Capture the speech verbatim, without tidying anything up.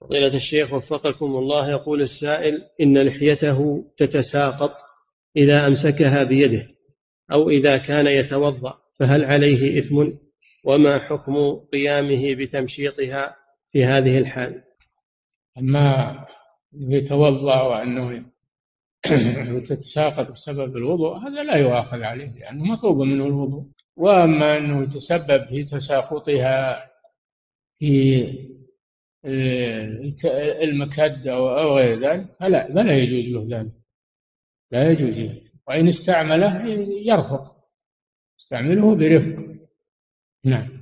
فضيلة الشيخ وفقكم الله، يقول السائل: إن لحيته تتساقط إذا أمسكها بيده أو إذا كان يتوضأ، فهل عليه إثم؟ وما حكم قيامه بتمشيطها في هذه الحال؟ أما يتوضأ وأنه تتساقط بسبب الوضوء هذا لا يؤاخذ عليه لأنه مطلوب منه الوضوء. وأما أنه يتسبب في تساقطها في المكد أو غير ذلك فلا فلا يجوز له ذلك، لا يجوز له. وإن استعمله يرفق، استعمله برفق. نعم.